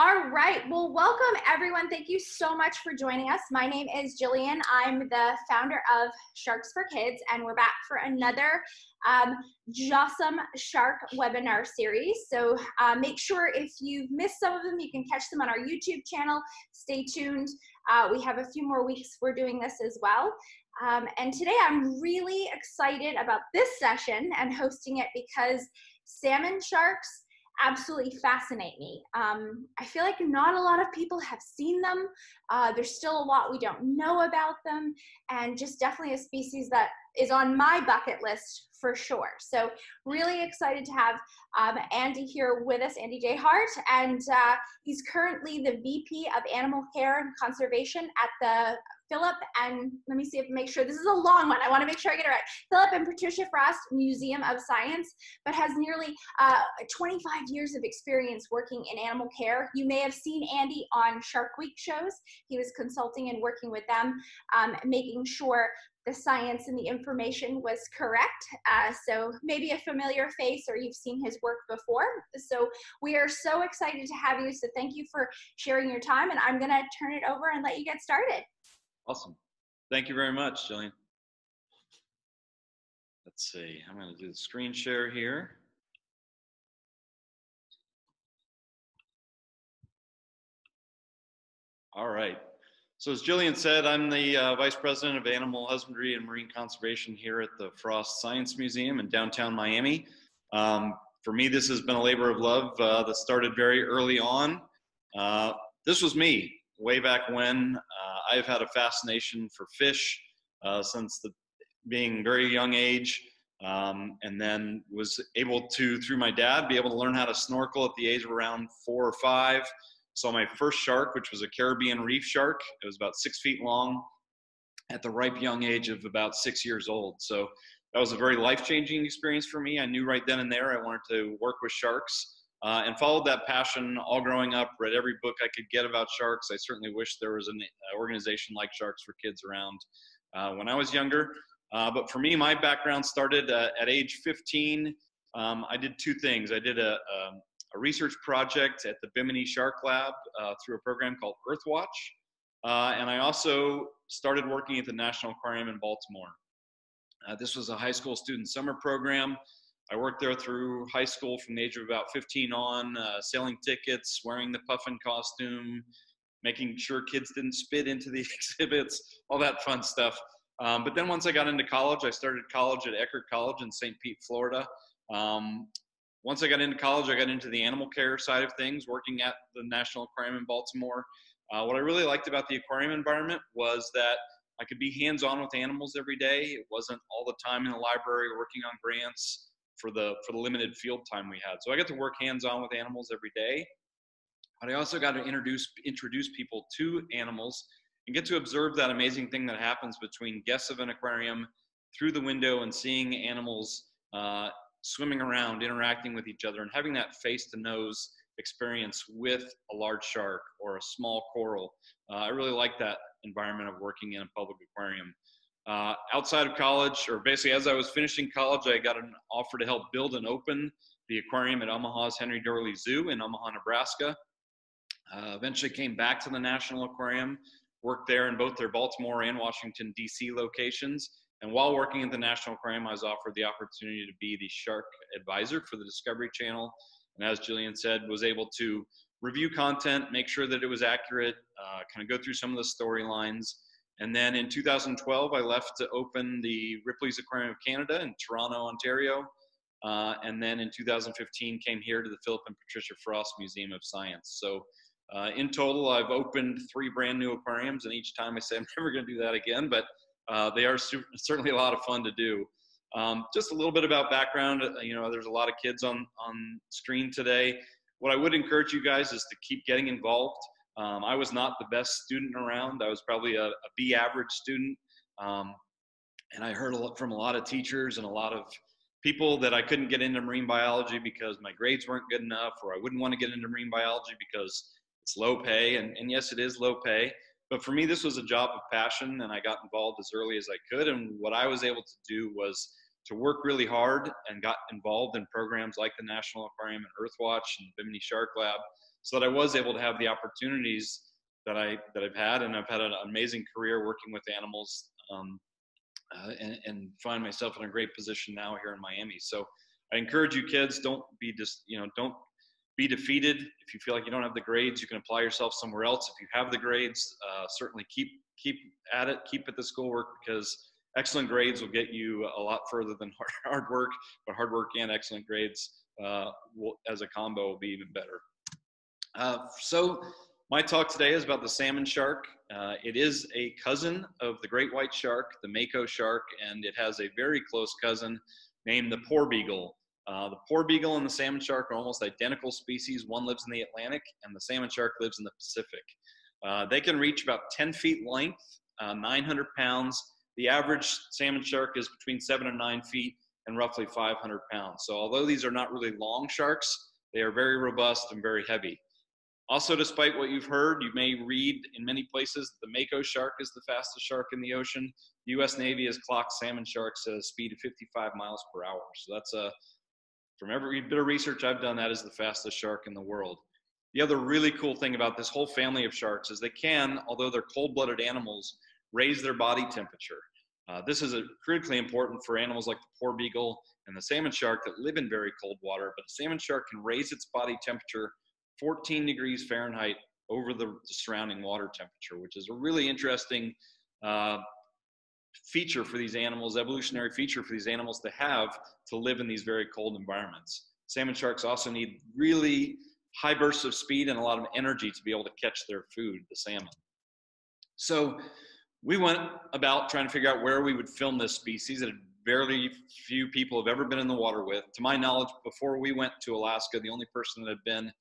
All right, well, welcome everyone. Thank you so much for joining us. My name is Jillian. I'm the founder of Sharks for Kids, and we're back for another Jawsome Shark webinar series. So make sure if you've missed some of them, you can catch them on our YouTube channel. Stay tuned. We have a few more weeks we're doing this as well. And today I'm really excited about this session and hosting it because salmon sharks absolutely fascinate me. I feel like not a lot of people have seen them. There's still a lot we don't know about them, and just definitely a species that is on my bucket list for sure. So really excited to have Andy here with us, Andy Dehart, and he's currently the VP of Animal Care and Conservation at the Philip and, let me see if I make sure, this is a long one, I want to make sure I get it right, Philip and Patricia Frost Museum of Science, but has nearly 25 years of experience working in animal care. You may have seen Andy on Shark Week shows. He was consulting and working with them, making sure the science and the information was correct. So maybe a familiar face, or you've seen his work before. So we are so excited to have you. So thank you for sharing your time, and I'm going to turn it over and let you get started. Awesome. Thank you very much, Jillian. Let's see, I'm going to do the screen share here. All right. So as Jillian said, I'm the Vice President of Animal Husbandry and Marine Conservation here at the Frost Science Museum in downtown Miami. For me, this has been a labor of love that started very early on. This was me way back when. I've had a fascination for fish since being very young age, and then was able to, through my dad, be able to learn how to snorkel at the age of around 4 or 5. Saw my first shark, which was a Caribbean reef shark. It was about 6 feet long at the ripe young age of about 6 years old. So that was a very life-changing experience for me. I knew right then and there I wanted to work with sharks. And followed that passion all growing up, read every book I could get about sharks. I certainly wish there was an organization like Sharks for Kids around when I was younger. But for me, my background started at age 15. I did two things. I did a research project at the Bimini Shark Lab through a program called Earthwatch. And I also started working at the National Aquarium in Baltimore. This was a high school student summer program. I worked there through high school from the age of about 15 on, selling tickets, wearing the puffin costume, making sure kids didn't spit into the exhibits, all that fun stuff. But then once I got into college, I started college at Eckerd College in St. Pete, Florida. Once I got into college, I got into the animal care side of things, working at the National Aquarium in Baltimore. What I really liked about the aquarium environment was that I could be hands-on with animals every day. It wasn't all the time in the library working on grants for the limited field time we had. So I got to work hands-on with animals every day, but I also got to introduce people to animals and get to observe that amazing thing that happens between guests of an aquarium through the window and seeing animals swimming around, interacting with each other, and having that face-to-nose experience with a large shark or a small coral. I really like that environment of working in a public aquarium. Outside of college, or basically as I was finishing college, I got an offer to help build and open the aquarium at Omaha's Henry Dorley Zoo in Omaha, Nebraska. Eventually came back to the National Aquarium, worked there in both their Baltimore and Washington DC locations. And while working at the National Aquarium, I was offered the opportunity to be the shark advisor for the Discovery Channel. And as Jillian said, was able to review content, make sure that it was accurate, kind of go through some of the storylines. And then in 2012, I left to open the Ripley's Aquarium of Canada in Toronto, Ontario. And then in 2015, came here to the Philip and Patricia Frost Museum of Science. So in total, I've opened 3 brand new aquariums, and each time I say I'm never gonna do that again, but they are certainly a lot of fun to do. Just a little bit about background. You know, there's a lot of kids on screen today. What I would encourage you guys is to keep getting involved. I was not the best student around. I was probably a B average student. And I heard from a lot of teachers and a lot of people that I couldn't get into marine biology because my grades weren't good enough, or I wouldn't want to get into marine biology because it's low pay. And yes, it is low pay. But for me, this was a job of passion, and I got involved as early as I could. And what I was able to do was to work really hard and got involved in programs like the National Aquarium and Earthwatch and the Bimini Shark Lab so that I was able to have the opportunities that I've had, and I've had an amazing career working with animals, and find myself in a great position now here in Miami. So I encourage you kids, don't be don't be defeated. If you feel like you don't have the grades, you can apply yourself somewhere else. If you have the grades, certainly keep at the schoolwork, because excellent grades will get you a lot further than hard work, but hard work and excellent grades as a combo will be even better. So my talk today is about the salmon shark. It is a cousin of the great white shark, the mako shark, and it has a very close cousin named the porbeagle. The porbeagle and the salmon shark are almost identical species. One lives in the Atlantic and the salmon shark lives in the Pacific. They can reach about 10 feet length, 900 pounds. The average salmon shark is between 7 and 9 feet and roughly 500 pounds. So although these are not really long sharks, they are very robust and very heavy. Also, despite what you've heard, you may read in many places that the mako shark is the fastest shark in the ocean. The U.S. Navy has clocked salmon sharks at a speed of 55 miles per hour. So that's from every bit of research I've done, that is the fastest shark in the world. The other really cool thing about this whole family of sharks is they can, although they're cold-blooded animals, raise their body temperature. This is critically important for animals like the porbeagle and the salmon shark that live in very cold water, but the salmon shark can raise its body temperature 14 degrees Fahrenheit over the surrounding water temperature, which is a really interesting feature for these animals, evolutionary feature for these animals to have, to live in these very cold environments. Salmon sharks also need really high bursts of speed and a lot of energy to be able to catch their food, the salmon. So we went about trying to figure out where we would film this species that barely few people have ever been in the water with. To my knowledge, before we went to Alaska, the only person that had been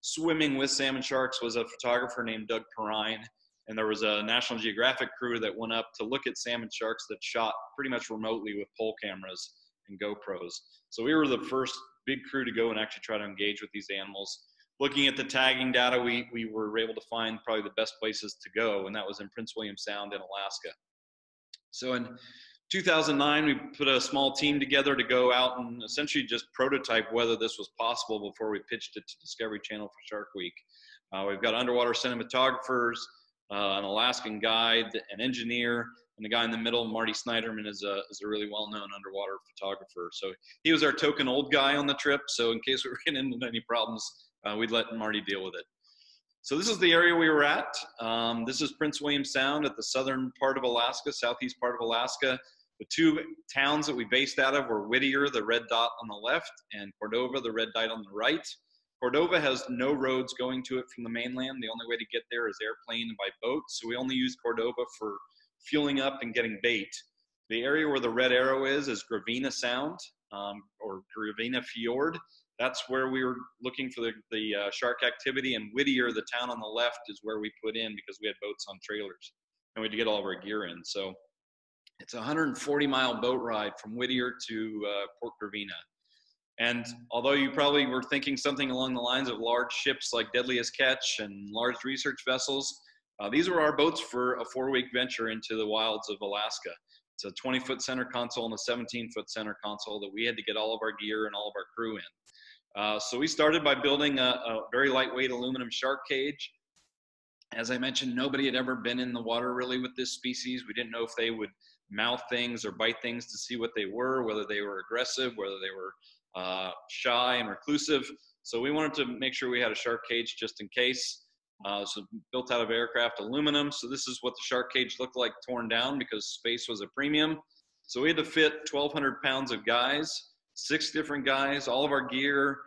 swimming with salmon sharks was a photographer named Doug Perrine, and there was a National Geographic crew that went up to look at salmon sharks that shot pretty much remotely with pole cameras and GoPros. So we were the first big crew to go and actually try to engage with these animals. Looking at the tagging data, we were able to find probably the best places to go, and that was in Prince William Sound in Alaska. So in 2009, we put a small team together to go out and essentially just prototype whether this was possible before we pitched it to Discovery Channel for Shark Week. We've got underwater cinematographers, an Alaskan guide, an engineer, and the guy in the middle, Marty Snyderman, is a really well-known underwater photographer. So he was our token old guy on the trip, so in case we ran into any problems, we'd let Marty deal with it. So this is the area we were at. This is Prince William Sound at the southern part of Alaska, southeast part of Alaska. The two towns that we based out of were Whittier, the red dot on the left, and Cordova, the red dot on the right. Cordova has no roads going to it from the mainland. The only way to get there is airplane and by boat, so we only used Cordova for fueling up and getting bait. The area where the red arrow is Gravina Sound, or Gravina Fjord. That's where we were looking for the shark activity, and Whittier, the town on the left, is where we put in because we had boats on trailers and we had to get all of our gear in. So it's a 140-mile boat ride from Whittier to Port Gravina. And although you probably were thinking something along the lines of large ships like Deadliest Catch and large research vessels, these were our boats for a 4-week venture into the wilds of Alaska. It's a 20-foot center console and a 17-foot center console that we had to get all of our gear and all of our crew in. So we started by building a very lightweight aluminum shark cage. As I mentioned, nobody had ever been in the water really with this species. We didn't know if they would mouth things or bite things to see what they were, whether they were aggressive, whether they were shy and reclusive. So we wanted to make sure we had a shark cage just in case. So built out of aircraft aluminum. So this is what the shark cage looked like torn down because space was a premium. So we had to fit 1,200 pounds of guys, 6 different guys, all of our gear,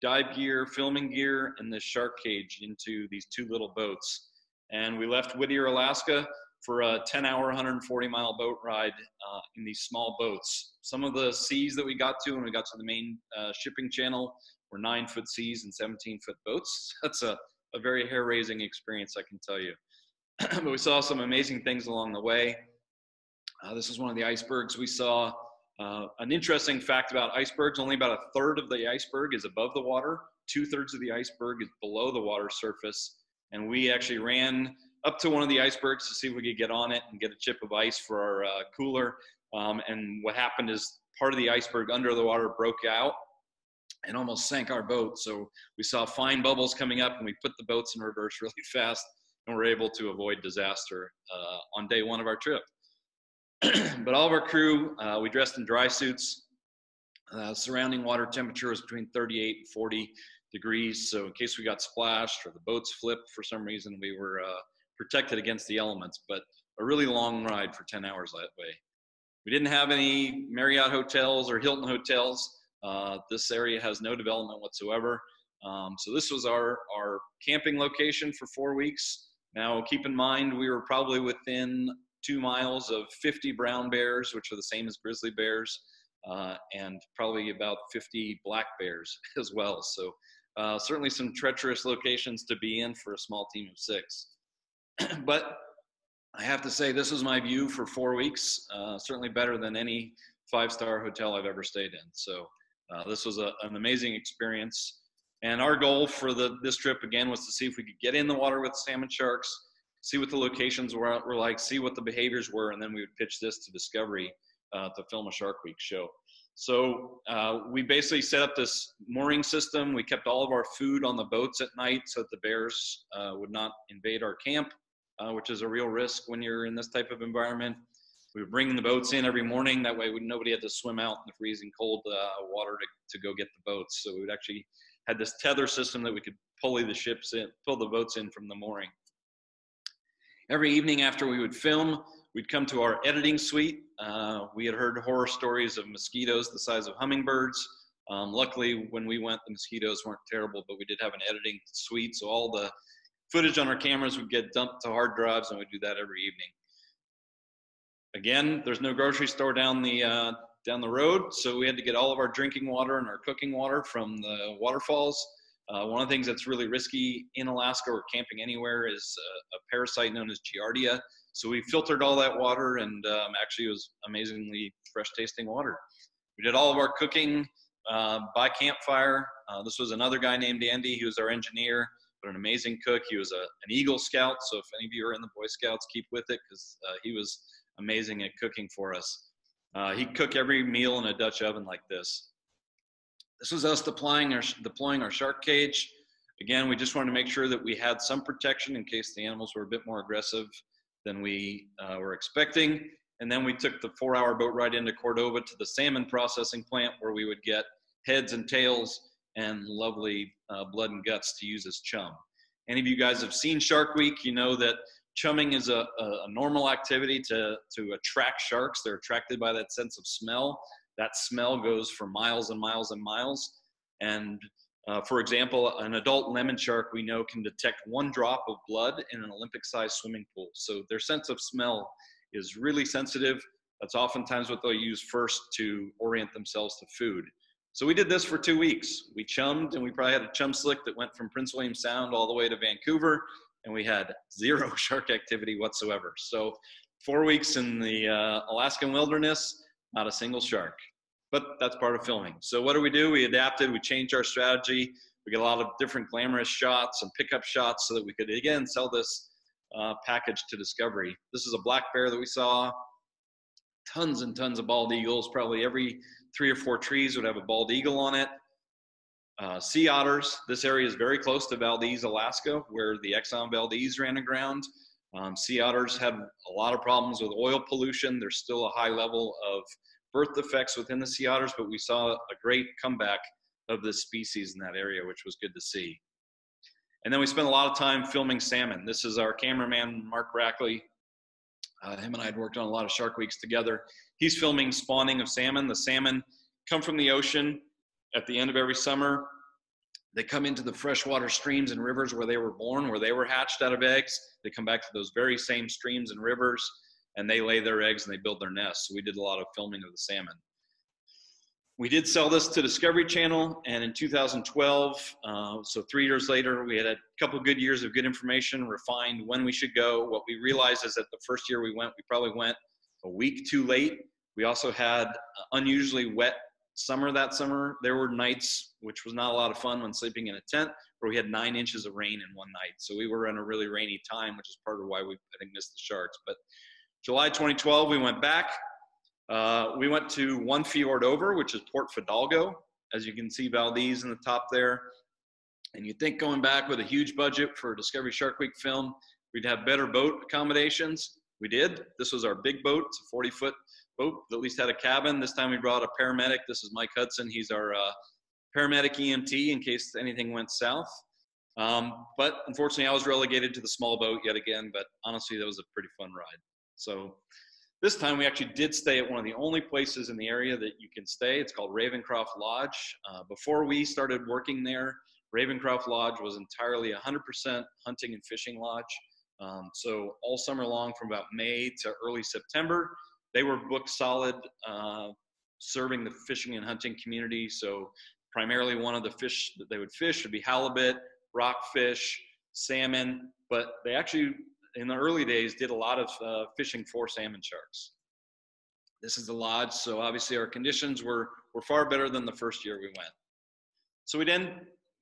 dive gear, filming gear, and this shark cage into these 2 little boats. And we left Whittier, Alaska for a 10-hour, 140-mile boat ride in these small boats. Some of the seas that we got to when we got to the main shipping channel were 9-foot seas and 17-foot boats. That's a very hair-raising experience, I can tell you. But we saw some amazing things along the way. This is one of the icebergs we saw. An interesting fact about icebergs, only about 1/3 of the iceberg is above the water, 2/3 of the iceberg is below the water surface, and we actually ran up to one of the icebergs to see if we could get on it and get a chip of ice for our cooler, and what happened is part of the iceberg under the water broke out, and almost sank our boat. So we saw fine bubbles coming up, and we put the boats in reverse really fast, and we're able to avoid disaster on day one of our trip. But all of our crew, we dressed in dry suits. Surrounding water temperature was between 38 and 40 degrees. So in case we got splashed or the boats flipped for some reason, we were protected against the elements, but a really long ride for 10 hours that way. We didn't have any Marriott hotels or Hilton hotels. This area has no development whatsoever. So this was our camping location for 4 weeks. Now, keep in mind, we were probably within 2 miles of 50 brown bears, which are the same as grizzly bears, and probably about 50 black bears as well. So certainly some treacherous locations to be in for a small team of 6. But I have to say, this is my view for 4 weeks, certainly better than any five-star hotel I've ever stayed in. So this was an amazing experience. And our goal for this trip, again, was to see if we could get in the water with salmon sharks, see what the locations were like, see what the behaviors were, and then we would pitch this to Discovery to film a Shark Week show. So we basically set up this mooring system. We kept all of our food on the boats at night so that the bears would not invade our camp, which is a real risk when you're in this type of environment. We were bringing the boats in every morning. That way nobody had to swim out in the freezing cold water to go get the boats. So we would actually had this tether system that we could pull the boats in from the mooring. Every evening after we would film, we'd come to our editing suite. We had heard horror stories of mosquitoes the size of hummingbirds. Luckily, when we went, the mosquitoes weren't terrible, but we did have an editing suite, so all the footage on our cameras would get dumped to hard drives, and we'd do that every evening. Again, there's no grocery store down the road, so we had to get all of our drinking water and our cooking water from the waterfalls. One of the things that's really risky in Alaska or camping anywhere is a parasite known as Giardia. So we filtered all that water, and actually it was amazingly fresh tasting water. We did all of our cooking by campfire. This was another guy named Andy. He was our engineer, but an amazing cook. He was an Eagle Scout. So if any of you are in the Boy Scouts, keep with it, because he was amazing at cooking for us. He'd cook every meal in a Dutch oven like this. This was us deploying our shark cage. Again, we just wanted to make sure that we had some protection in case the animals were a bit more aggressive than we were expecting. And then we took the 4-hour boat ride into Cordova to the salmon processing plant, where we would get heads and tails and lovely blood and guts to use as chum. Any of you guys have seen Shark Week, you know that chumming is a normal activity to attract sharks. They're attracted by that sense of smell. That smell goes for miles and miles and miles. And for example, an adult lemon shark we know can detect 1 drop of blood in an Olympic-sized swimming pool. So their sense of smell is really sensitive. That's oftentimes what they'll use first to orient themselves to food. So we did this for 2 weeks. We chummed, and we probably had a chum slick that went from Prince William Sound all the way to Vancouver, and we had 0 shark activity whatsoever. So 4 weeks in the Alaskan wilderness, not a single shark, but that's part of filming. So what do we do? We adapted, we changed our strategy. We get a lot of different glamorous shots and pickup shots so that we could, again, sell this package to Discovery. This is a black bear that we saw. Tons and tons of bald eagles. Probably every 3 or 4 trees would have a bald eagle on it. Sea otters. This area is very close to Valdez, Alaska, where the Exxon Valdez ran aground. Sea otters had a lot of problems with oil pollution. There's still a high level of birth defects within the sea otters, but we saw a great comeback of this species in that area, which was good to see. And then we spent a lot of time filming salmon. This is our cameraman, Mark Brackley. Him and I had worked on a lot of Shark Weeks together. He's filming spawning of salmon. The salmon come from the ocean at the end of every summer. They come into the freshwater streams and rivers where they were born, where they were hatched out of eggs. They come back to those very same streams and rivers, and they lay their eggs and they build their nests. So we did a lot of filming of the salmon. We did sell this to Discovery Channel, and in 2012, so 3 years later, we had a couple good years of good information, refined when we should go. What we realized is that the first year we went, we probably went a week too late. We also had unusually wet summer that summer. There were nights, which was not a lot of fun when sleeping in a tent, where we had 9 inches of rain in one night. So we were in a really rainy time, which is part of why we, I think, missed the sharks. But July 2012, we went back. We went to one fjord over, which is Port Fidalgo. as you can see Valdez in the top there. And you think going back with a huge budget for a Discovery Shark Week film, we'd have better boat accommodations. We did. This was our big boat. It's a 40-foot boat that at least had a cabin. This time we brought a paramedic. This is Mike Hudson. He's our paramedic EMT in case anything went south. But unfortunately, I was relegated to the small boat yet again, but honestly, that was a pretty fun ride. So this time we actually did stay at one of the only places in the area that you can stay. It's called Ravencroft Lodge. Before we started working there, Ravencroft Lodge was entirely 100% hunting and fishing lodge. So all summer long from about May to early September, they were booked solid, serving the fishing and hunting community. So primarily one of the fish that they would fish would be halibut, rockfish, salmon, but they actually in the early days did a lot of fishing for salmon sharks. This is the lodge, so obviously our conditions were far better than the first year we went. So we then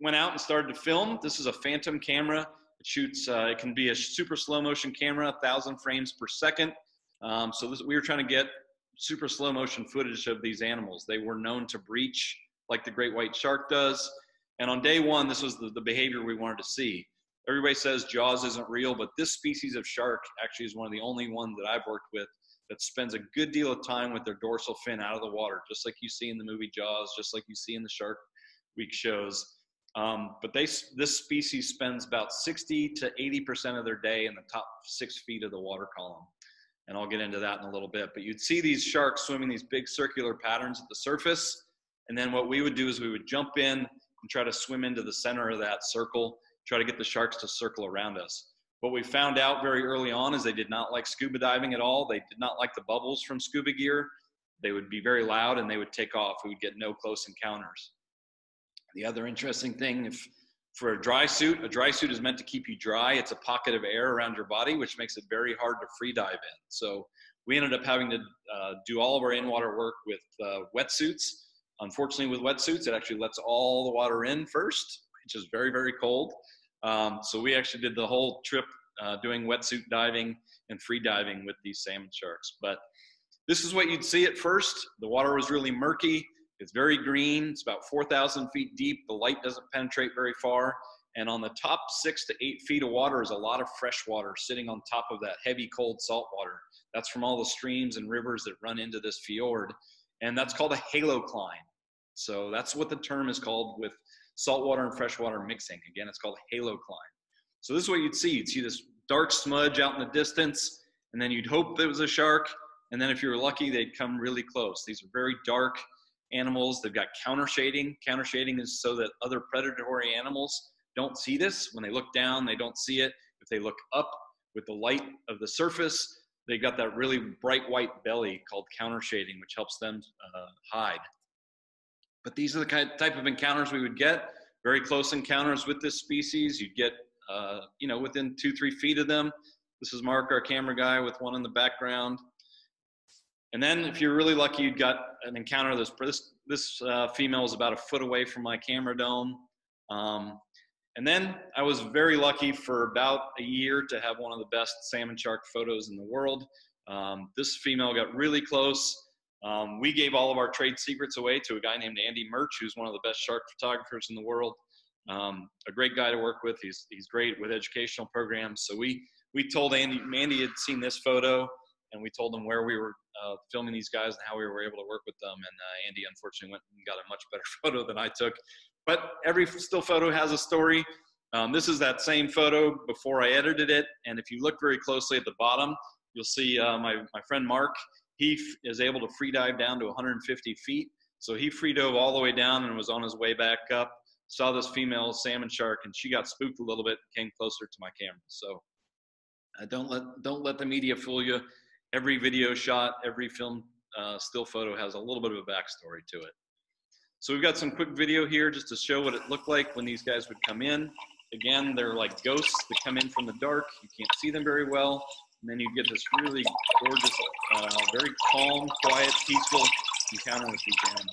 went out and started to film. This is a phantom camera. It shoots, it can be a super slow motion camera, 1,000 frames per second. So we were trying to get super slow motion footage of these animals. They were known to breach like the great white shark does. And on day one, this was the behavior we wanted to see. Everybody says Jaws isn't real, but this species of shark actually is one of the only ones that I've worked with that spends a good deal of time with their dorsal fin out of the water, just like you see in the movie Jaws, just like you see in the Shark Week shows. But this species spends about 60 to 80% of their day in the top 6 feet of the water column. And I'll get into that in a little bit. But you'd see these sharks swimming these big circular patterns at the surface. And then what we would do is we would jump in and try to swim into the center of that circle, try to get the sharks to circle around us. What we found out very early on is they did not like scuba diving at all. They did not like the bubbles from scuba gear. They would be very loud and they would take off. We would get no close encounters. The other interesting thing, for a dry suit is meant to keep you dry. It's a pocket of air around your body, which makes it very hard to free dive in. So we ended up having to do all of our in-water work with wetsuits. Unfortunately, with wetsuits, it actually lets all the water in first, which is very, very cold. So we actually did the whole trip doing wetsuit diving and free diving with these salmon sharks. But this is what you'd see at first. The water was really murky. It's very green. It's about 4,000 feet deep. The light doesn't penetrate very far. And on the top 6 to 8 feet of water is a lot of fresh water sitting on top of that heavy, cold salt water. That's from all the streams and rivers that run into this fjord. And that's called a halocline. So that's what the term is called with saltwater and freshwater mixing. Again, it's called a halocline. So this is what you'd see. You'd see this dark smudge out in the distance, and then you'd hope there was a shark. And then if you were lucky, they'd come really close. These are very dark animals. They've got counter shading. Counter shading is so that other predatory animals don't see this. When they look down, they don't see it. If they look up with the light of the surface, they've got that really bright white belly called counter shading, which helps them hide. But these are the kind of type of encounters we would get. Very close encounters with this species. You'd get you know, within 2-3 feet of them. This is Mark, our camera guy, with one in the background. And then if you're really lucky, you'd got an encounter. This female was about a foot away from my camera dome. And then I was very lucky for about a year to have one of the best salmon shark photos in the world. This female got really close. We gave all of our trade secrets away to a guy named Andy Murch, who's one of the best shark photographers in the world. A great guy to work with. He's great with educational programs. So we told Andy, Mandy had seen this photo, and we told them where we were filming these guys and how we were able to work with them. And Andy, unfortunately, went and got a much better photo than I took. But every still photo has a story. This is that same photo before I edited it. And if you look very closely at the bottom, you'll see my friend Mark. He is able to free dive down to 150 feet. So he free dove all the way down and was on his way back up, saw this female salmon shark, and she got spooked a little bit and came closer to my camera. So don't let the media fool you. Every video shot, every film still photo has a little bit of a backstory to it. So we've got some quick video here just to show what it looked like when these guys would come in. Again, they're like ghosts that come in from the dark. You can't see them very well. And then you get this really gorgeous, very calm, quiet, peaceful encounter with these animals.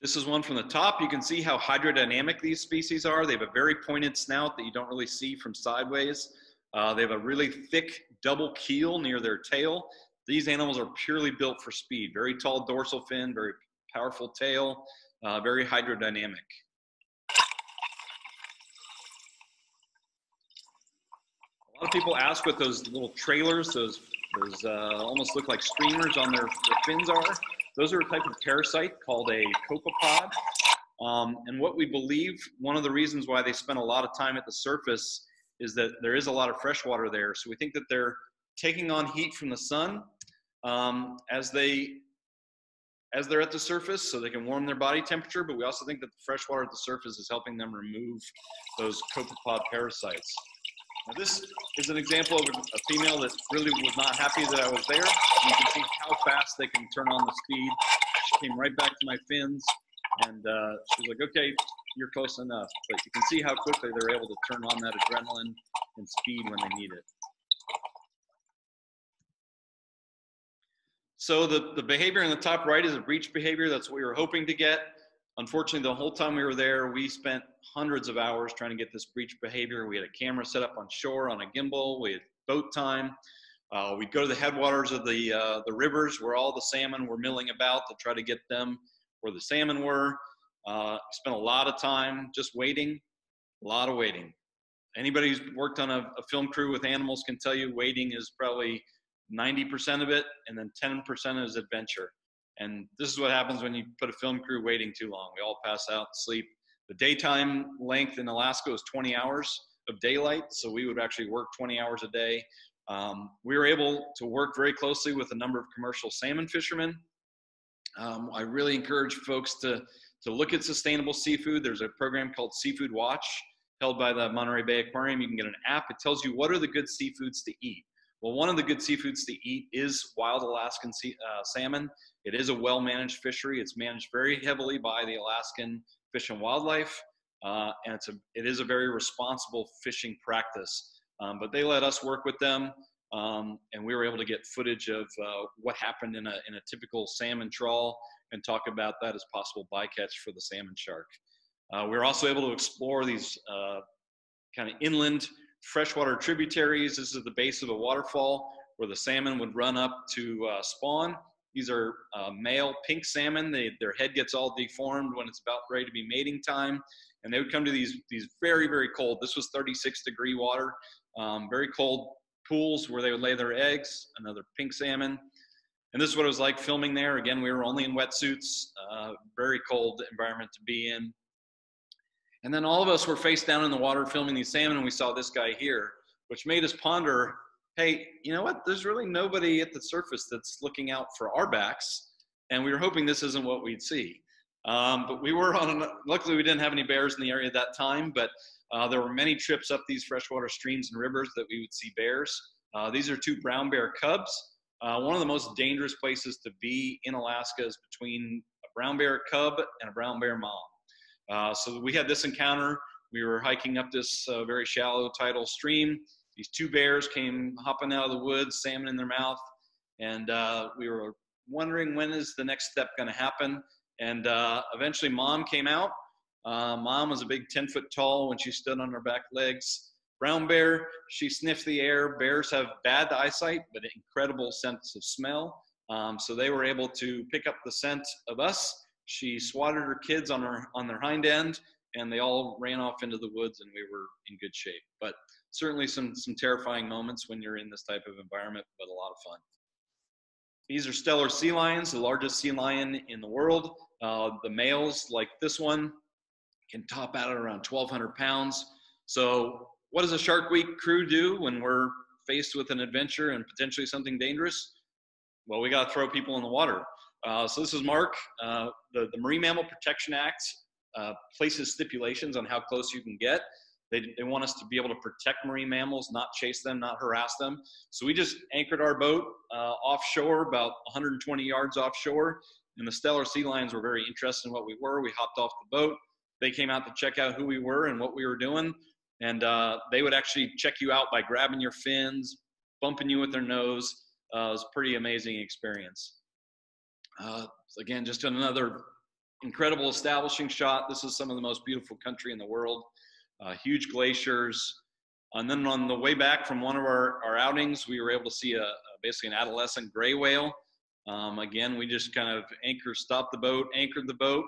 This is one from the top. You can see how hydrodynamic these species are. They have a very pointed snout that you don't really see from sideways. They have a really thick double keel near their tail. These animals are purely built for speed. Very tall dorsal fin, very powerful tail, very hydrodynamic. A lot of people ask what those little trailers, those almost look like streamers on their fins are. Those are a type of parasite called a copepod. And what we believe, one of the reasons why they spend a lot of time at the surface is that there is a lot of fresh water there. So we think that they're taking on heat from the sun as they're at the surface, so they can warm their body temperature, but we also think that the fresh water at the surface is helping them remove those copepod parasites. Now this is an example of a female that really was not happy that I was there. You can see how fast they can turn on the speed. She came right back to my fins, and she was like, okay, you're close enough. But you can see how quickly they're able to turn on that adrenaline and speed when they need it. So the behavior in the top right is a breach behavior. That's what we were hoping to get. Unfortunately, the whole time we were there, we spent hundreds of hours trying to get this breach behavior. We had a camera set up on shore on a gimbal. We had boat time. We'd go to the headwaters of the rivers where all the salmon were milling about to try to get them where the salmon were. Spent a lot of time just waiting, a lot of waiting. Anybody who's worked on a film crew with animals can tell you waiting is probably 90% of it, and then 10% is adventure. And this is what happens when you put a film crew waiting too long. We all pass out and sleep. The daytime length in Alaska was 20 hours of daylight, so we would actually work 20 hours a day. We were able to work very closely with a number of commercial salmon fishermen. I really encourage folks to look at sustainable seafood. There's a program called Seafood Watch held by the Monterey Bay Aquarium. You can get an app. It tells you what are the good seafoods to eat. Well, one of the good seafoods to eat is wild Alaskan salmon. It is a well-managed fishery. It's managed very heavily by the Alaskan Fish and Wildlife, and it is a very responsible fishing practice. But they let us work with them, and we were able to get footage of what happened in a typical salmon trawl and talk about that as possible bycatch for the salmon shark. We were also able to explore these kind of inland freshwater tributaries. This is the base of a waterfall where the salmon would run up to spawn. These are male pink salmon. Their head gets all deformed when it's about ready to be mating time. And they would come to these very, very cold, this was 36-degree water, very cold pools where they would lay their eggs, another pink salmon. And this is what it was like filming there. Again, we were only in wetsuits, very cold environment to be in. And then all of us were face down in the water filming these salmon, and we saw this guy here, which made us ponder, hey, you know what? There's really nobody at the surface that's looking out for our backs, and we were hoping this isn't what we'd see. But we were on, luckily we didn't have any bears in the area at that time, but there were many trips up these freshwater streams and rivers that we would see bears. These are two brown bear cubs. One of the most dangerous places to be in Alaska is between a brown bear cub and a brown bear mom. So we had this encounter. We were hiking up this very shallow tidal stream. These two bears came hopping out of the woods, salmon in their mouth, and we were wondering, when is the next step going to happen? And eventually mom came out. Mom was a big 10-foot tall when she stood on her back legs. Brown bear, she sniffed the air. Bears have bad eyesight but an incredible sense of smell, so they were able to pick up the scent of us. She swatted her kids on their hind end, and they all ran off into the woods, and we were in good shape. But certainly some terrifying moments when you're in this type of environment, but a lot of fun. These are stellar sea lions, the largest sea lion in the world. The males, like this one, can top out at around 1,200 pounds. So what does a Shark Week crew do when we're faced with an adventure and potentially something dangerous? Well, we got to throw people in the water. So this is Mark. The Marine Mammal Protection Act places stipulations on how close you can get. They want us to be able to protect marine mammals, not chase them, not harass them. So we just anchored our boat offshore, about 120 yards offshore, and the stellar sea lions were very interested in what we were. We hopped off the boat. They came out to check out who we were and what we were doing, and they would actually check you out by grabbing your fins, bumping you with their nose. It was a pretty amazing experience. Again, just another incredible establishing shot. This is some of the most beautiful country in the world. Huge glaciers. And then on the way back from one of our outings, we were able to see a basically an adolescent gray whale. Again, we just kind of anchored the boat,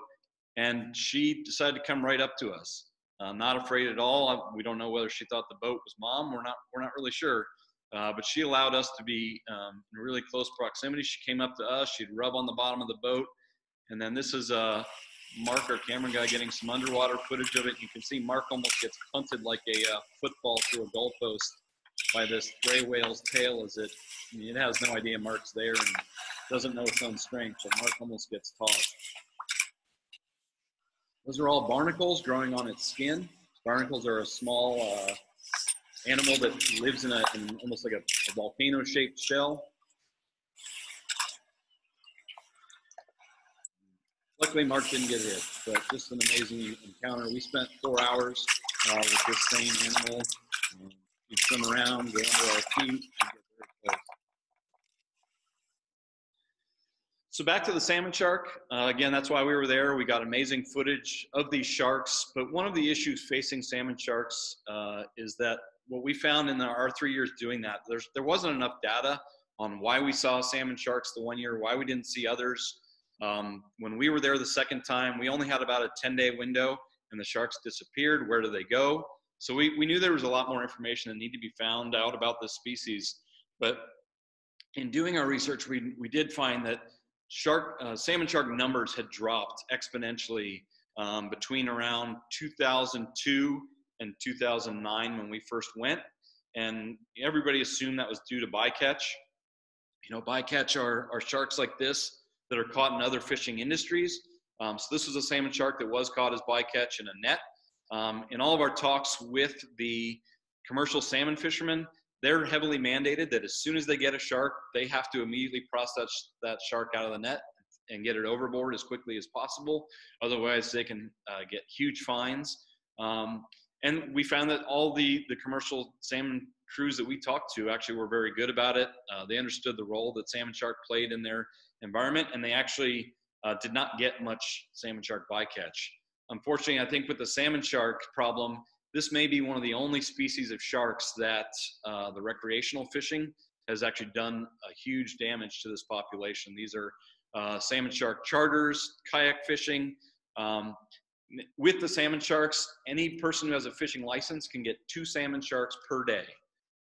and she decided to come right up to us. Not afraid at all. We don't know whether she thought the boat was mom. We're not really sure. But she allowed us to be in really close proximity. She came up to us. She'd rub on the bottom of the boat. And then this is Mark, our camera guy, getting some underwater footage of it. You can see Mark almost gets punted like a football through a goalpost by this gray whale's tail. It has no idea Mark's there and doesn't know its own strength, so Mark almost gets tossed. Those are all barnacles growing on its skin. Barnacles are a small animal that lives in almost like a volcano-shaped shell. Luckily, Mark didn't get hit, but just an amazing encounter. We spent 4 hours with this same animal. We'd swim around, go under our feet. So back to the salmon shark. Again, that's why we were there. We got amazing footage of these sharks, but one of the issues facing salmon sharks is that what we found in our 3 years doing that, there wasn't enough data on why we saw salmon sharks the 1 year, why we didn't see others. When we were there the second time, we only had about a 10-day window and the sharks disappeared. Where do they go? So we knew there was a lot more information that needed to be found out about this species. But in doing our research, we did find that salmon shark numbers had dropped exponentially between around 2002 and 2009 when we first went. And everybody assumed that was due to bycatch. You know, bycatch are sharks like this that are caught in other fishing industries. So this was a salmon shark that was caught as bycatch in a net. In all of our talks with the commercial salmon fishermen, they're heavily mandated that as soon as they get a shark, they have to immediately process that shark out of the net and get it overboard as quickly as possible. Otherwise, they can get huge fines. And we found that all the commercial salmon crews that we talked to actually were very good about it. They understood the role that salmon shark played in their environment, and they actually did not get much salmon shark bycatch. Unfortunately, I think with the salmon shark problem, this may be one of the only species of sharks that the recreational fishing has actually done a huge damage to this population. These are salmon shark charters, kayak fishing. With the salmon sharks, any person who has a fishing license can get 2 salmon sharks per day.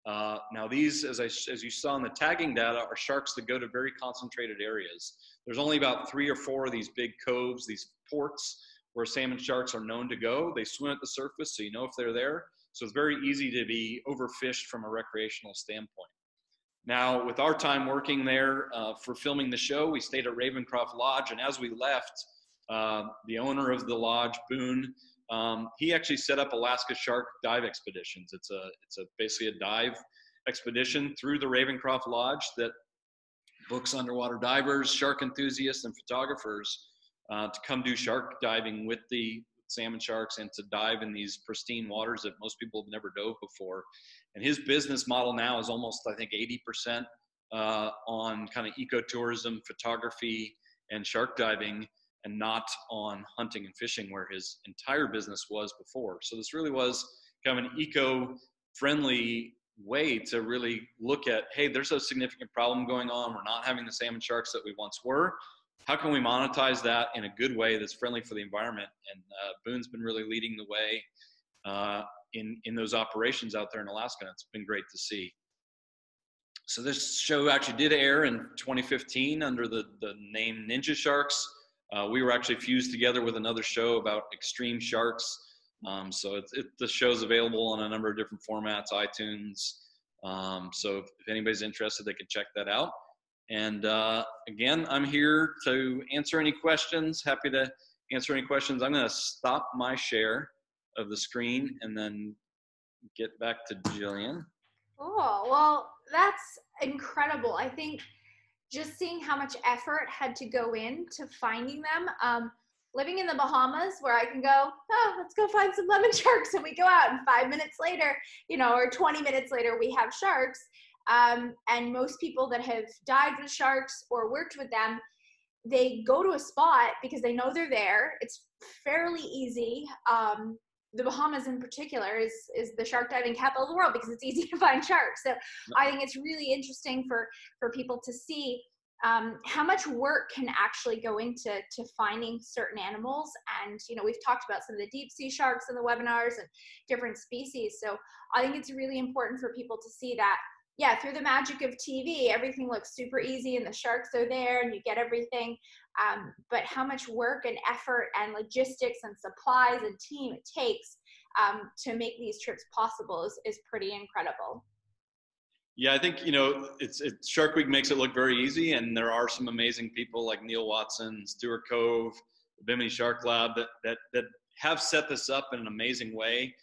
Now these, as you saw in the tagging data, are sharks that go to very concentrated areas. There's only about 3 or 4 of these big coves, these ports, where salmon sharks are known to go. They swim at the surface, so you know if they're there. So it's very easy to be overfished from a recreational standpoint. Now, with our time working there for filming the show, we stayed at Ravencroft Lodge, and as we left, the owner of the lodge, Boone, he actually set up Alaska shark dive expeditions. It's basically a dive expedition through the Ravencroft Lodge that books underwater divers, shark enthusiasts, and photographers to come do shark diving with the salmon sharks and to dive in these pristine waters that most people have never dove before. And his business model now is almost, I think, 80% on kind of ecotourism, photography, and shark diving, and not on hunting and fishing, where his entire business was before. So this really was kind of an eco-friendly way to really look at, hey, there's a significant problem going on. We're not having the salmon sharks that we once were. How can we monetize that in a good way that's friendly for the environment? And Boone's been really leading the way in those operations out there in Alaska. It's been great to see. So this show actually did air in 2015 under the name Ninja Sharks. We were actually fused together with another show about extreme sharks. So the show's available on a number of different formats, iTunes. So if anybody's interested, they can check that out. And again, I'm here to answer any questions. Happy to answer any questions. I'm going to stop my share of the screen and then get back to Jillian. Cool. Well, that's incredible. I think just seeing how much effort had to go into finding them. Living in the Bahamas, where I can go, oh, let's go find some lemon sharks, and we go out, and 5 minutes later, you know, or 20 minutes later, we have sharks. And most people that have dived with sharks or worked with them, they go to a spot because they know they're there. It's fairly easy. the Bahamas in particular is the shark diving capital of the world because it's easy to find sharks. So I think it's really interesting for people to see how much work can actually go into finding certain animals. And, you know, we've talked about some of the deep sea sharks in the webinars and different species. So I think it's really important for people to see that, yeah, through the magic of TV, everything looks super easy and the sharks are there and you get everything. But how much work and effort and logistics and supplies and team it takes to make these trips possible is pretty incredible. Yeah, I think, you know, it's Shark Week makes it look very easy, and there are some amazing people like Neil Watson, Stuart Cove, the Bimini Shark Lab that have set this up in an amazing way.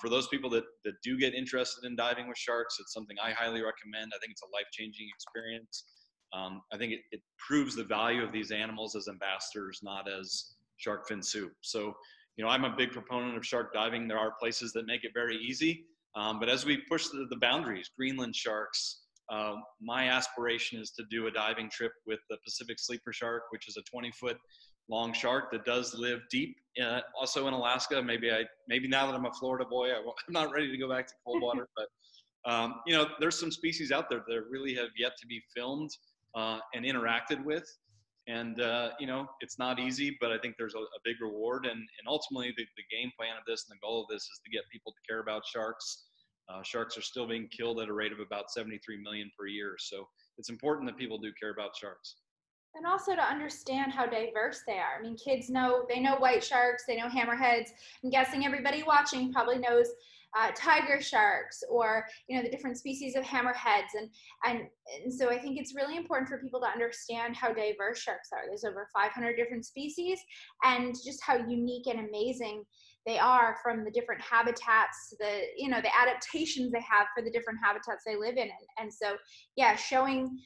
For those people that do get interested in diving with sharks, it's something I highly recommend. I think it's a life-changing experience. I think it proves the value of these animals as ambassadors, not as shark fin soup. So, you know, I'm a big proponent of shark diving. There are places that make it very easy. But as we push the boundaries, Greenland sharks, my aspiration is to do a diving trip with the Pacific sleeper shark, which is a 20-foot long shark that does live deep, also in Alaska. Maybe now that I'm a Florida boy, I'm not ready to go back to cold water, but you know, there's some species out there that really have yet to be filmed and interacted with. And you know, it's not easy, but I think there's a big reward. And ultimately the game plan of this and the goal of this is to get people to care about sharks. Sharks are still being killed at a rate of about 73 million per year. So it's important that people do care about sharks. And also to understand how diverse they are. I mean, kids know, they know white sharks, they know hammerheads. I'm guessing everybody watching probably knows tiger sharks or, you know, the different species of hammerheads. And so I think it's really important for people to understand how diverse sharks are. There's over 500 different species, and just how unique and amazing they are, from the different habitats, the, you know, the adaptations they have for the different habitats they live in. And so, yeah, showing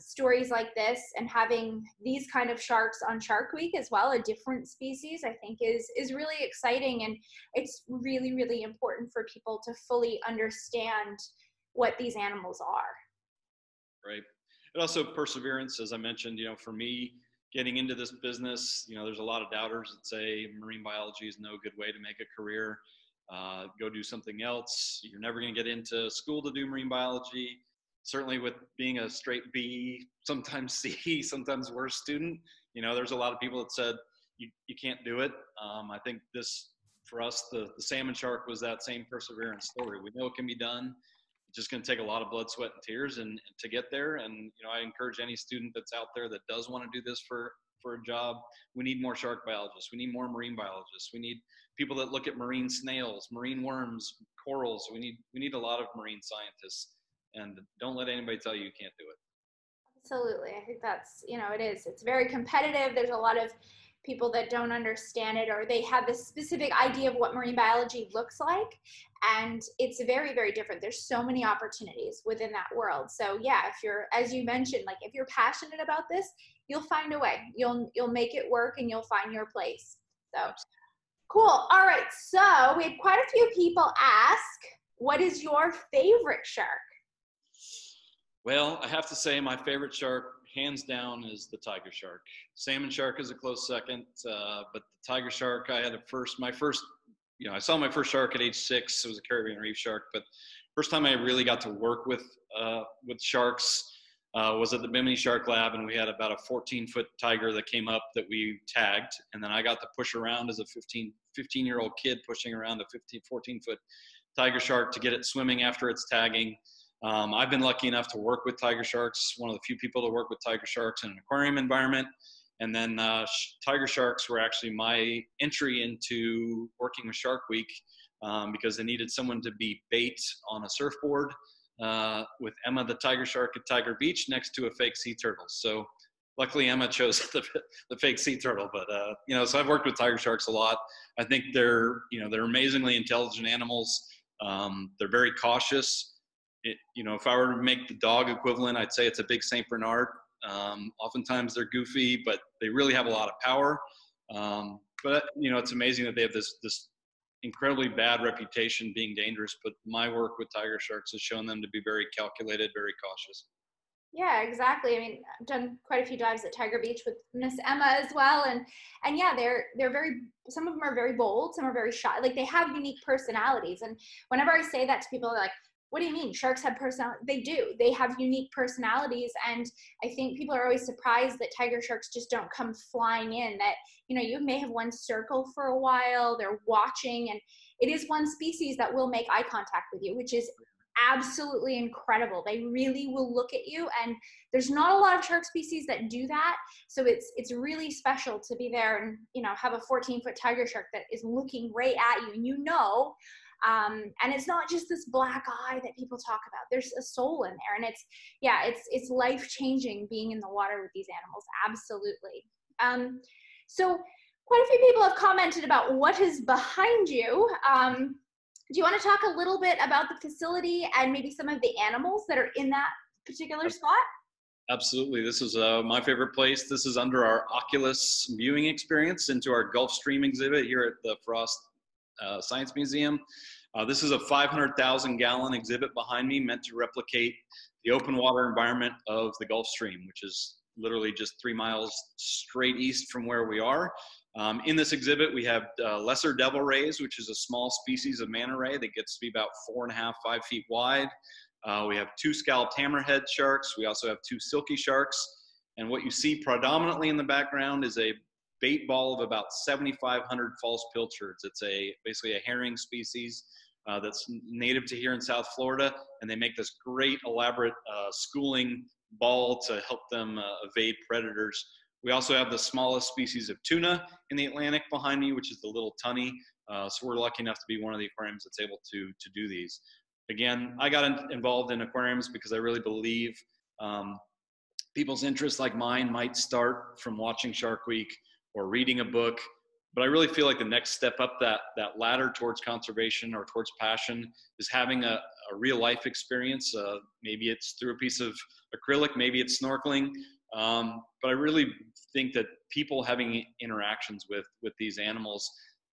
stories like this and having these kind of sharks on Shark Week as well, a different species, I think is really exciting. And it's really, really important for people to fully understand what these animals are. Right. And also perseverance, as I mentioned, you know, for me, getting into this business, you know, there's a lot of doubters that say marine biology is no good way to make a career. Go do something else. You're never going to get into school to do marine biology. Certainly with being a straight B, sometimes C, sometimes worse student, you know, there's a lot of people that said, you can't do it. I think this, for us, the salmon shark was that same perseverance story. We know it can be done. It's just going to take a lot of blood, sweat, and tears and to get there. And, you know, I encourage any student that's out there that does want to do this for a job. We need more shark biologists. We need more marine biologists. We need people that look at marine snails, marine worms, corals. We need a lot of marine scientists. And don't let anybody tell you you can't do it. Absolutely. I think that's, you know, it is. It's very competitive. There's a lot of people that don't understand it, or they have this specific idea of what marine biology looks like. And it's very, very different. There's so many opportunities within that world. So yeah, if you're, as you mentioned, like if you're passionate about this, you'll find a way. You'll make it work and you'll find your place. So cool. All right. So we had quite a few people ask, what is your favorite shark? Well, I have to say my favorite shark, hands down, is the tiger shark. Salmon shark is a close second, but the tiger shark, I had I saw my first shark at age 6. It was a Caribbean reef shark, but first time I really got to work with sharks was at the Bimini Shark Lab, and we had about a 14-foot tiger that came up that we tagged, and then I got to push around as a 15-year-old kid pushing around a 14-foot tiger shark to get it swimming after its tagging. I've been lucky enough to work with tiger sharks, one of the few people to work with tiger sharks in an aquarium environment. And then tiger sharks were actually my entry into working with Shark Week because they needed someone to be bait on a surfboard with Emma the tiger shark at Tiger Beach next to a fake sea turtle. So luckily Emma chose the fake sea turtle, but you know, so I've worked with tiger sharks a lot. I think they're amazingly intelligent animals. They're very cautious. You know, if I were to make the dog equivalent, I'd say it's a big St. Bernard. Oftentimes they're goofy, but they really have a lot of power. But, you know, it's amazing that they have this incredibly bad reputation being dangerous. But my work with tiger sharks has shown them to be very calculated, very cautious. Yeah, exactly. I mean, I've done quite a few dives at Tiger Beach with Miss Emma as well. And yeah, they're very, some of them are very bold, some are very shy. Like they have unique personalities. And whenever I say that to people, they're like, what do you mean? Sharks have personality? They do. They have unique personalities. And I think people are always surprised that tiger sharks just don't come flying in, that, you know, you may have one circle for a while, they're watching, and it is one species that will make eye contact with you, which is absolutely incredible. They really will look at you, and there's not a lot of shark species that do that. So it's really special to be there and, you know, have a 14-foot tiger shark that is looking right at you, and you know, and it's not just this black eye that people talk about. There's a soul in there, and it's life-changing being in the water with these animals. Absolutely. So quite a few people have commented about what is behind you. Do you want to talk a little bit about the facility and maybe some of the animals that are in that particular spot? Absolutely. This is my favorite place. This is under our Oculus viewing experience into our Gulf Stream exhibit here at the Frost Science Museum. This is a 500,000 gallon exhibit behind me, meant to replicate the open water environment of the Gulf Stream, which is literally just 3 miles straight east from where we are. In this exhibit, we have lesser devil rays, which is a small species of manta ray that gets to be about 4.5 to 5 feet wide. We have 2 scalloped hammerhead sharks. We also have 2 silky sharks. And what you see predominantly in the background is a bait ball of about 7,500 false pilchards. It's basically a herring species that's native to here in South Florida, and they make this great elaborate schooling ball to help them evade predators. We also have the smallest species of tuna in the Atlantic behind me, which is the little tunny. So we're lucky enough to be one of the aquariums that's able to do these. Again, I got involved in aquariums because I really believe people's interests like mine might start from watching Shark Week or reading a book, but I really feel like the next step up that ladder towards conservation or towards passion is having a real life experience. Maybe it's through a piece of acrylic, maybe it's snorkeling, but I really think that people having interactions with these animals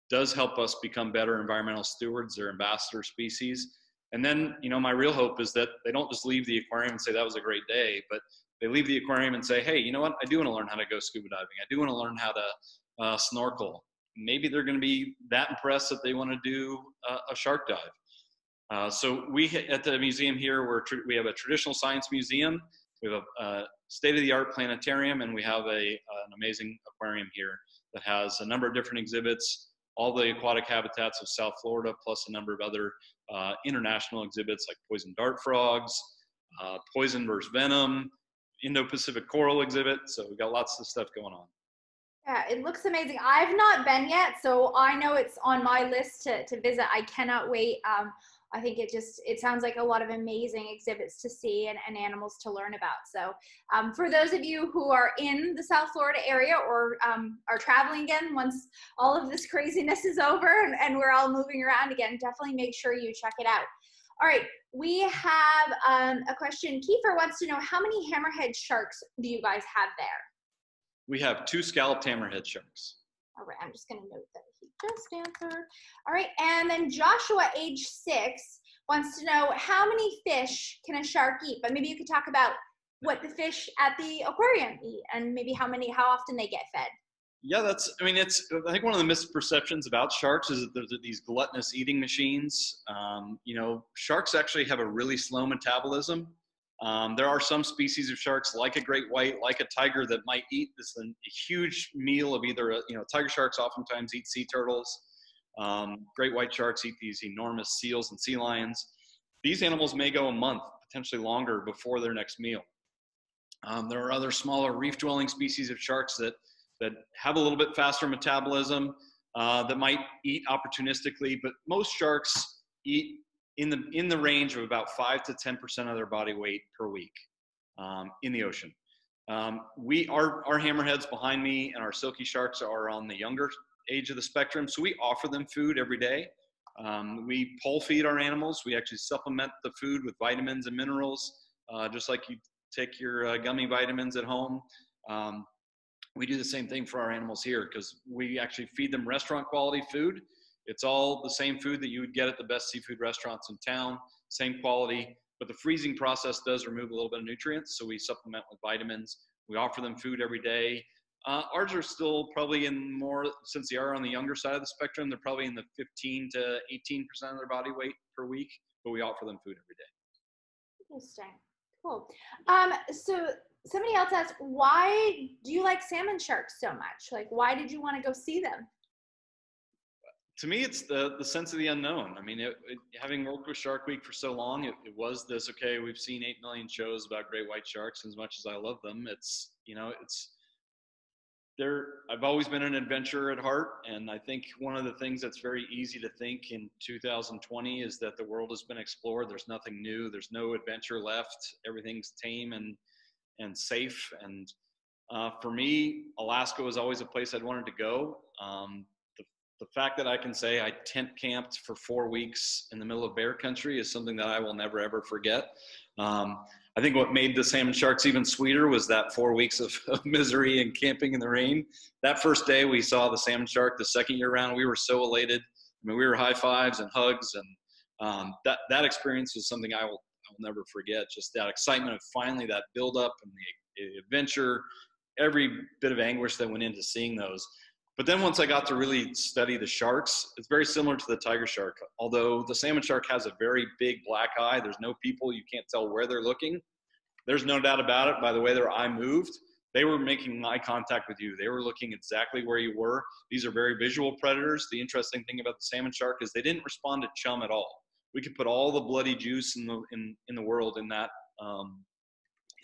does help us become better environmental stewards or ambassador species. And then, you know, my real hope is that they don't just leave the aquarium and say, that was a great day, but they leave the aquarium and say, hey, you know what? I do want to learn how to go scuba diving. I do want to learn how to snorkel. Maybe they're going to be that impressed that they want to do a shark dive. So we at the museum here, we have a traditional science museum. We have a state-of-the-art planetarium, and we have an amazing aquarium here that has a number of different exhibits, all the aquatic habitats of South Florida, plus a number of other international exhibits like poison dart frogs, poison versus venom, Indo-Pacific coral exhibit. So we've got lots of stuff going on. Yeah, it looks amazing. I've not been yet, so I know it's on my list to visit. I cannot wait. I think it sounds like a lot of amazing exhibits to see and animals to learn about. So for those of you who are in the South Florida area or are traveling again, once all of this craziness is over and we're all moving around again, definitely make sure you check it out. All right, we have a question. Kiefer wants to know, how many hammerhead sharks do you guys have there? We have 2 scalloped hammerhead sharks. All right, I'm just gonna note that he just answered. All right, and then Joshua, age 6, wants to know, how many fish can a shark eat? But maybe you could talk about what the fish at the aquarium eat and maybe how often they get fed. Yeah, I think one of the misperceptions about sharks is that there's these gluttonous eating machines. You know, sharks actually have a really slow metabolism. There are some species of sharks, like a great white, like a tiger, that might eat this a huge meal of tiger sharks oftentimes eat sea turtles. Great white sharks eat these enormous seals and sea lions. These animals may go a month, potentially longer, before their next meal. There are other smaller reef-dwelling species of sharks that have a little bit faster metabolism, that might eat opportunistically, but most sharks eat in the range of about 5 to 10% of their body weight per week in the ocean. Our hammerheads behind me and our silky sharks are on the younger age of the spectrum, so we offer them food every day. We pole feed our animals. We actually supplement the food with vitamins and minerals, just like you take your gummy vitamins at home. We do the same thing for our animals here because we actually feed them restaurant quality food. It's all the same food that you would get at the best seafood restaurants in town, same quality. But the freezing process does remove a little bit of nutrients, so we supplement with vitamins. We offer them food every day. Ours are still probably in more, since they are on the younger side of the spectrum, they're probably in the 15 to 18% of their body weight per week, but we offer them food every day. Interesting, cool. So somebody else asked, why do you like salmon sharks so much? Like, why did you want to go see them? To me, it's the sense of the unknown. I mean, having worked with Shark Week for so long, it was this, okay, we've seen 8 million shows about great white sharks, as much as I love them. It's, you know, it's, they're, I've always been an adventurer at heart. And I think one of the things that's very easy to think in 2020 is that the world has been explored. There's nothing new. There's no adventure left. Everything's tame and safe. And for me, Alaska was always a place I'd wanted to go. The fact that I can say I tent camped for 4 weeks in the middle of bear country is something that I will never, ever forget. I think what made the salmon sharks even sweeter was that 4 weeks of misery and camping in the rain. That first day we saw the salmon shark, the second year round, we were so elated. I mean, we were high fives and hugs, and that experience was something I will never forget. Just that excitement of finally that buildup and the adventure, every bit of anguish that went into seeing those. But then once I got to really study the sharks, it's very similar to the tiger shark. Although the salmon shark has a very big black eye, there's no people, you can't tell where they're looking. There's no doubt about it, by the way their eye moved. They were making eye contact with you. They were looking exactly where you were. These are very visual predators. The interesting thing about the salmon shark is they didn't respond to chum at all. We could put all the bloody juice in the world in that,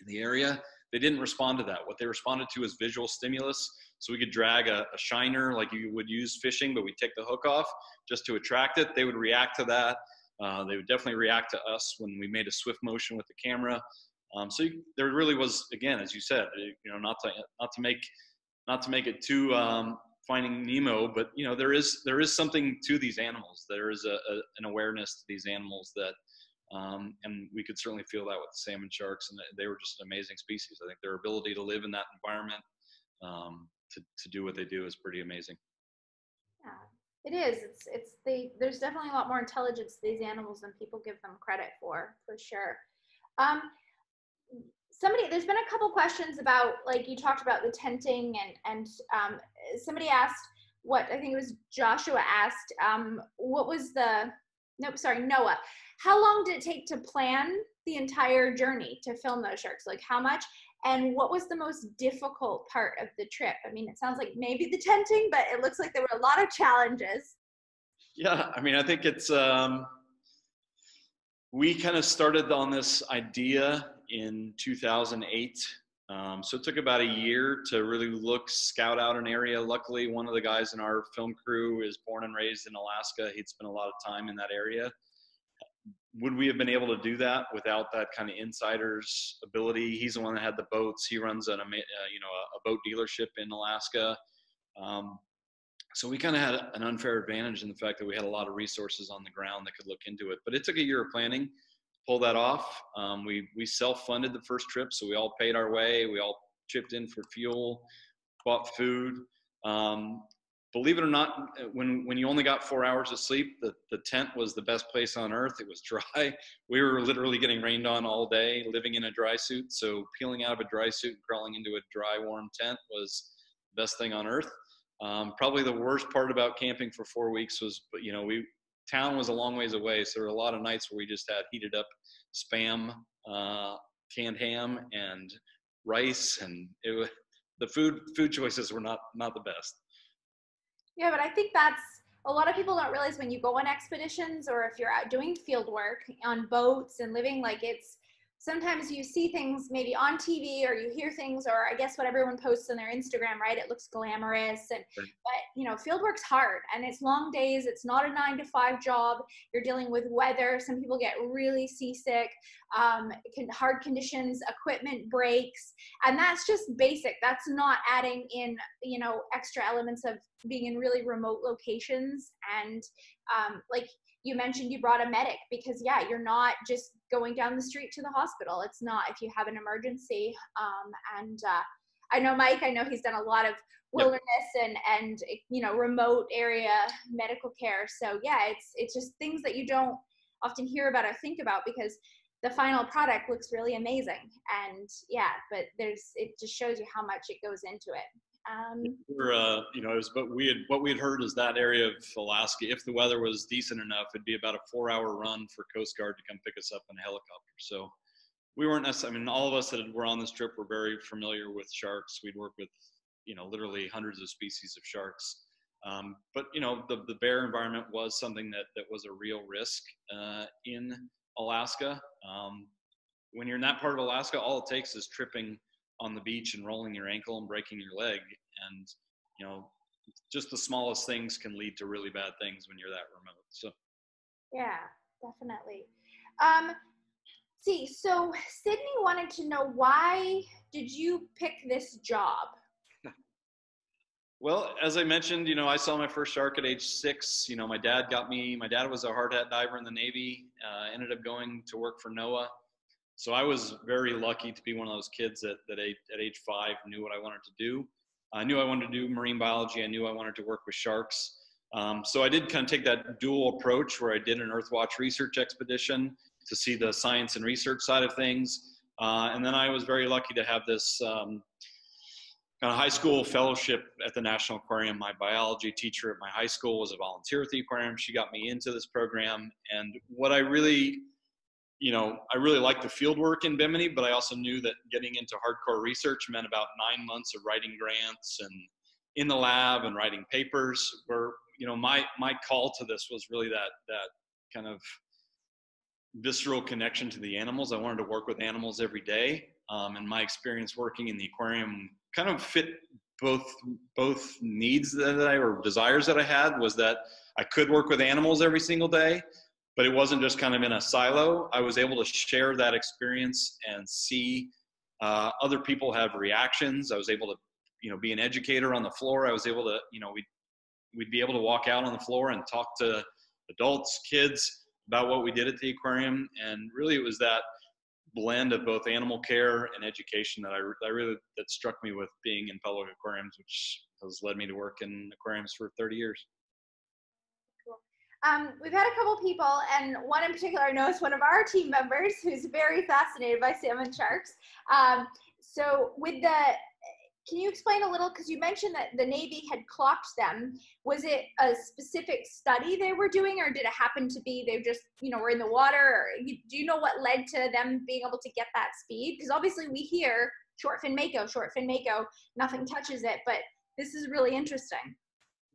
in the area. They didn't respond to that. What they responded to is visual stimulus. So we could drag a shiner like you would use fishing, but we take the hook off just to attract it. They would react to that. They would definitely react to us when we made a swift motion with the camera. There really was, again, as you said, you know, not to make it too Finding Nemo, but you know, there is something to these animals. There is an awareness to these animals that, and we could certainly feel that with the salmon sharks, and they were just an amazing species. I think their ability to live in that environment, to do what they do, is pretty amazing. Yeah, it is. There's definitely a lot more intelligence to these animals than people give them credit for sure. There's been a couple questions about, like, you talked about the tenting, and somebody asked, I think it was Joshua asked, Noah, how long did it take to plan the entire journey to film those sharks? Like, how much? And what was the most difficult part of the trip? I mean, it sounds like maybe the tenting, but it looks like there were a lot of challenges. Yeah, I mean, I think it's, we kind of started on this idea in 2008. So it took about a year to really scout out an area. Luckily, one of the guys in our film crew is born and raised in Alaska. He'd spent a lot of time in that area. Would we have been able to do that without that kind of insider's ability? He's the one that had the boats. He runs a boat dealership in Alaska. So we kind of had an unfair advantage in the fact that we had a lot of resources on the ground that could look into it. But it took a year of planning to pull that off. We self-funded the first trip, so we all paid our way. We all chipped in for fuel, bought food. Believe it or not, when you only got 4 hours of sleep, the tent was the best place on earth. It was dry. We were literally getting rained on all day, living in a dry suit. So peeling out of a dry suit and crawling into a dry, warm tent was the best thing on earth. Probably the worst part about camping for 4 weeks was, you know, town was a long ways away, so there were a lot of nights where we just had heated up Spam, canned ham, and rice, and the food choices were not the best. Yeah, but I think that's, a lot of people don't realize when you go on expeditions or if you're out doing field work on boats and living, like, it's, sometimes you see things maybe on TV or you hear things, or I guess what everyone posts on their Instagram, right? It looks glamorous. But you know, field work's hard and it's long days. It's not a 9-to-5 job. You're dealing with weather. Some people get really seasick, hard conditions, equipment breaks. And that's just basic. That's not adding in, you know, extra elements of being in really remote locations. And like you mentioned, you brought a medic because, yeah, you're not just going down the street to the hospital. It's not if you have an emergency. I know Mike, he's done a lot of wilderness and you know, remote area medical care. So yeah, it's just things that you don't often hear about or think about because the final product looks really amazing. And yeah, but there's, it just shows you how much it goes into it. You know, it was, but what we had heard is that area of Alaska, if the weather was decent enough, it'd be about a 4-hour run for Coast Guard to come pick us up in a helicopter. So we weren't necessarily, I mean, all of us that were on this trip were very familiar with sharks. We'd worked with, you know, literally hundreds of species of sharks. But, you know, the bear environment was something that, was a real risk in Alaska. When you're in that part of Alaska, all it takes is tripping on the beach and rolling your ankle and breaking your leg. And, you know, just the smallest things can lead to really bad things when you're that remote. So, yeah, definitely. See, so Sydney wanted to know, why did you pick this job? Well, as I mentioned, you know, I saw my first shark at age 6. You know, my dad got me, my dad was a hard hat diver in the Navy, ended up going to work for NOAA. So I was very lucky to be one of those kids that, at age 5 knew what I wanted to do. I knew I wanted to do marine biology. I knew I wanted to work with sharks. So I did kind of take that dual approach where I did an Earthwatch research expedition to see the science and research side of things. And then I was very lucky to have this kind of high school fellowship at the National Aquarium. My biology teacher at my high school was a volunteer at the aquarium. She got me into this program. And what I really, you know, I really liked the field work in Bimini, but I also knew that getting into hardcore research meant about 9 months of writing grants and in the lab and writing papers, where, you know, my call to this was really that kind of visceral connection to the animals. I wanted to work with animals every day. And my experience working in the aquarium kind of fit both needs that I, or desires that I had, was that I could work with animals every single day, but it wasn't just kind of in a silo. I was able to share that experience and see other people have reactions. I was able to, you know, be an educator on the floor. I was able to, you know, we'd be able to walk out on the floor and talk to adults, kids about what we did at the aquarium. And really it was that blend of both animal care and education that that struck me with being in public aquariums, which has led me to work in aquariums for 30 years. Cool. We've had a couple people, and one in particular, I know it's one of our team members who's very fascinated by salmon sharks. So with the, can you explain a little, because you mentioned that the Navy had clocked them. Was it a specific study they were doing, or did it happen to be they just, you know, were in the water? Or do you know what led to them being able to get that speed? Because obviously we hear short fin mako, nothing touches it, but this is really interesting.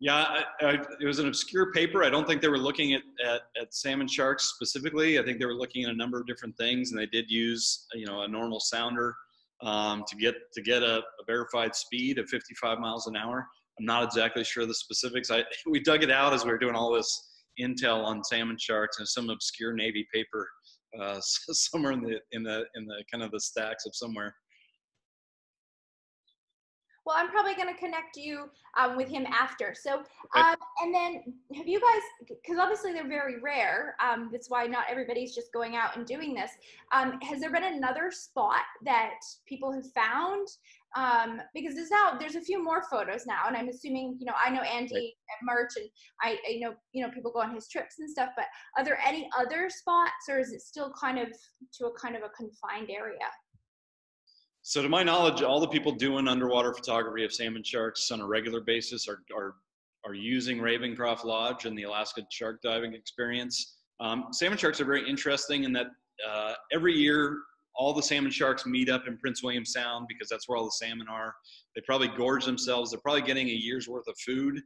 Yeah, it was an obscure paper. I don't think they were looking at salmon sharks specifically. I think they were looking at a number of different things, and they did use, you know, a normal sounder to get a verified speed of 55 miles an hour. I'm not exactly sure the specifics. We dug it out as we were doing all this intel on salmon sharks, and some obscure Navy paper somewhere in the kind of the stacks of somewhere. Well, I'm probably going to connect you with him after. So, and then have you guys, because obviously they're very rare. That's why not everybody's just going out and doing this. Has there been another spot that people have found? Because there's a few more photos now, and I'm assuming, you know, I know Andy at Merch, and I know, you know, people go on his trips and stuff, but are there any other spots, or is it still kind of to a confined area? So to my knowledge, all the people doing underwater photography of salmon sharks on a regular basis are using Ravencroft Lodge and the Alaska shark diving experience. Salmon sharks are very interesting in that every year, all the salmon sharks meet up in Prince William Sound, because that's where all the salmon are. They probably gorge themselves. They're probably getting a year's worth of food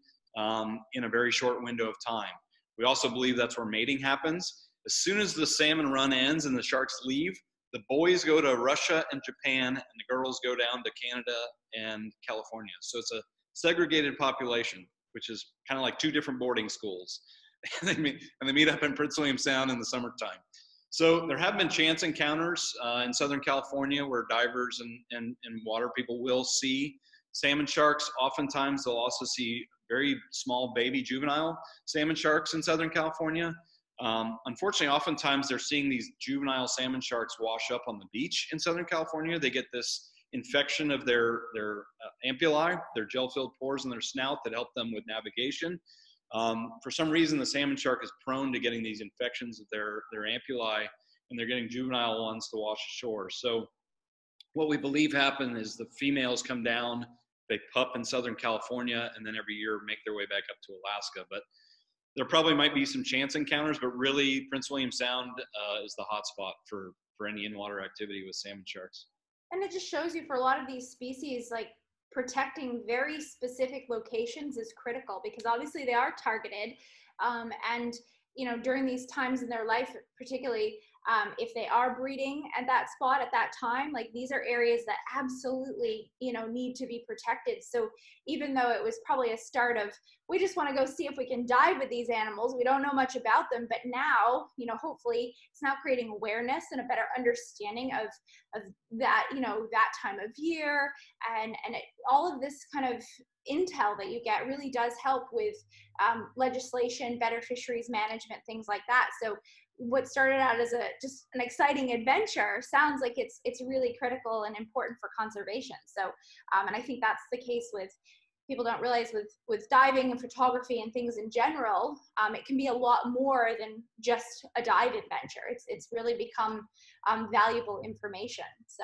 in a very short window of time. We also believe that's where mating happens. As soon as the salmon run ends and the sharks leave, the boys go to Russia and Japan, and the girls go down to Canada and California. So it's a segregated population, which is kind of like two different boarding schools. and they meet up in Prince William Sound in the summertime. So there have been chance encounters in Southern California where divers and water people will see salmon sharks. Oftentimes they'll also see very small baby juvenile salmon sharks in Southern California. Unfortunately, oftentimes they're seeing these juvenile salmon sharks wash up on the beach in Southern California. They get this infection of their ampullae, their gel-filled pores in their snout that help them with navigation. For some reason, the salmon shark is prone to getting these infections of their ampullae, and they're getting juvenile ones to wash ashore. So what we believe happened is the females come down, they pup in Southern California, and then every year make their way back up to Alaska. But there probably might be some chance encounters, but really Prince William Sound is the hot spot for any in-water activity with salmon sharks. And it just shows you for a lot of these species, like protecting very specific locations is critical, because obviously they are targeted. And, you know, during these times in their life, particularly if they are breeding at that spot at that time, like these are areas that absolutely, you know, need to be protected. So even though it was probably a start of, we just want to go see if we can dive with these animals, we don't know much about them, but now, you know, hopefully it's now creating awareness and a better understanding of that, you know, that time of year, and all of this kind of intel that you get really does help with legislation, better fisheries management, things like that. So what started out as just an exciting adventure sounds like it's really critical and important for conservation. So and I think that's the case with people don't realize with diving and photography and things in general. It can be a lot more than just a dive adventure. It's really become valuable information. So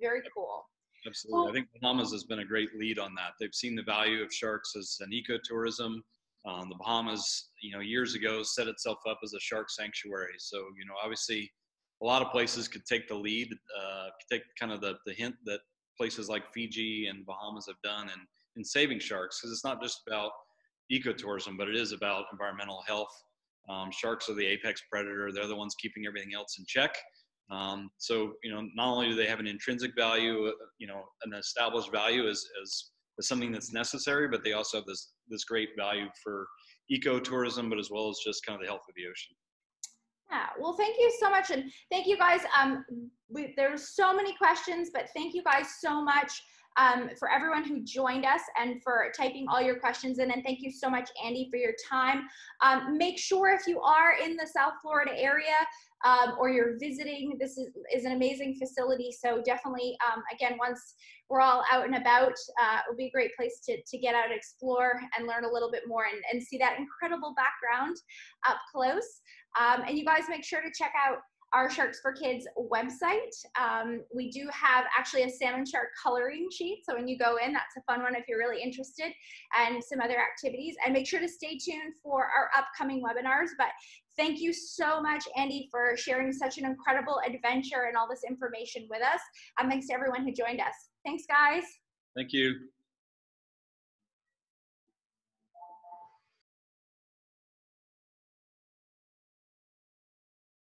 very cool. Absolutely. Well, I think Bahamas has been a great lead on that. They've seen the value of sharks as an ecotourism. The Bahamas, you know, years ago set itself up as a shark sanctuary. So, you know, obviously a lot of places could take the lead, take kind of the hint that places like Fiji and Bahamas have done in saving sharks, because it's not just about ecotourism, but it is about environmental health. Sharks are the apex predator. They're the ones keeping everything else in check. So, you know, not only do they have an intrinsic value, you know, an established value as something that's necessary, but they also have this great value for ecotourism, but as well as just kind of the health of the ocean. Yeah, well, thank you so much. And thank you guys. There's so many questions, but thank you guys so much for everyone who joined us and for typing all your questions in. And thank you so much, Andy, for your time. Make sure if you are in the South Florida area, or you're visiting, this is an amazing facility. So definitely, again, once we're all out and about, it'll be a great place to get out and explore and learn a little bit more and see that incredible background up close. And you guys make sure to check out our Sharks for Kids website. We do have actually a salmon shark coloring sheet. So when you go in, that's a fun one if you're really interested, and some other activities. And make sure to stay tuned for our upcoming webinars. But thank you so much, Andy, for sharing such an incredible adventure and all this information with us. And thanks to everyone who joined us. Thanks, guys. Thank you.